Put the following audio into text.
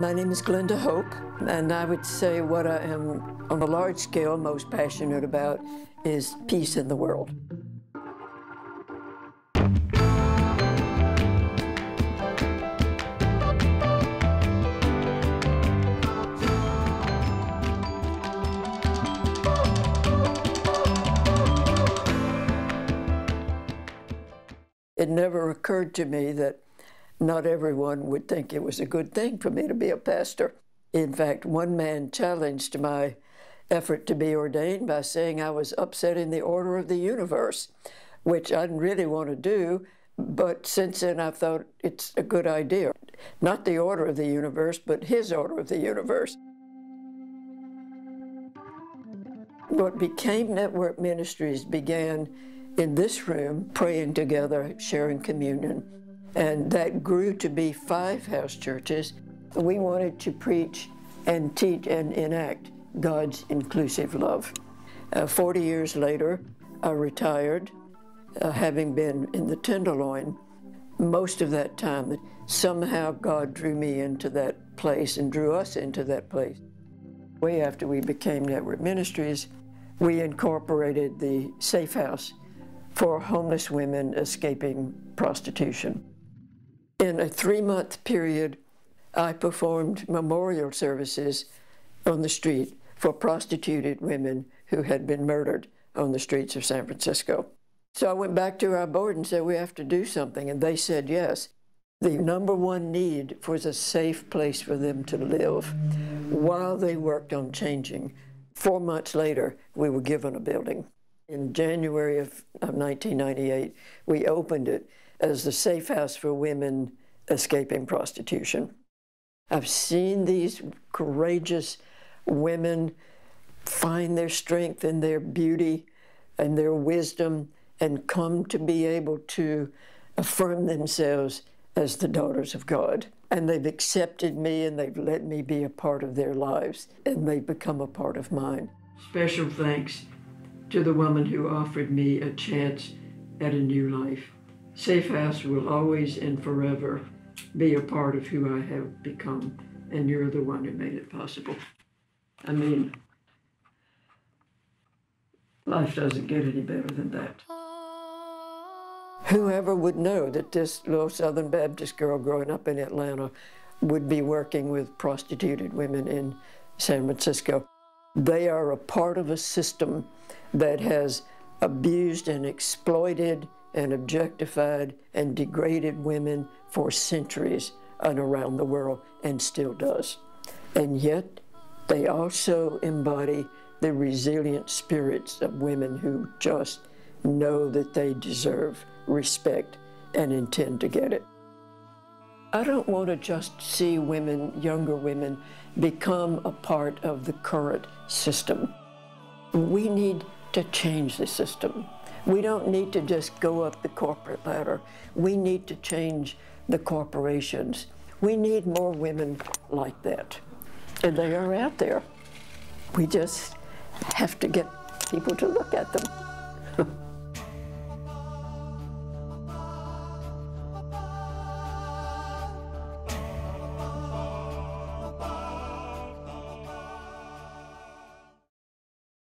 My name is Glenda Hope, and I would say what I am on a large scale most passionate about is peace in the world. It never occurred to me that not everyone would think it was a good thing for me to be a pastor. In fact, one man challenged my effort to be ordained by saying I was upsetting the order of the universe, which I didn't really want to do, but since then I thought it's a good idea. Not the order of the universe, but his order of the universe. What became Network Ministries began in this room, praying together, sharing communion. And that grew to be 5 house churches. We wanted to preach and teach and enact God's inclusive love. 40 years later, I retired, having been in the Tenderloin most of that time. Somehow God drew me into that place and drew us into that place. Way after we became Network Ministries, we incorporated the Safe House for homeless women escaping prostitution. In a 3-month period, I performed memorial services on the street for prostituted women who had been murdered on the streets of San Francisco. So I went back to our board and said, we have to do something, and they said yes. The #1 need was a safe place for them to live while they worked on changing. 4 months later, we were given a building. In January of 1998, we opened it as the Safe House for Women Escaping Prostitution. I've seen these courageous women find their strength and their beauty and their wisdom and come to be able to affirm themselves as the daughters of God. And they've accepted me and they've let me be a part of their lives, and they've become a part of mine. Special thanks to the woman who offered me a chance at a new life. Safe House will always and forever be a part of who I have become, and you're the one who made it possible. I mean, life doesn't get any better than that. Whoever would know that this little Southern Baptist girl growing up in Atlanta would be working with prostituted women in San Francisco? They are a part of a system that has abused and exploited and objectified and degraded women for centuries and around the world, and still does. And yet, they also embody the resilient spirits of women who just know that they deserve respect and intend to get it. I don't want to just see women, younger women, become a part of the current system. We need to change the system. We don't need to just go up the corporate ladder. We need to change the corporations. We need more women like that. And they are out there. We just have to get people to look at them.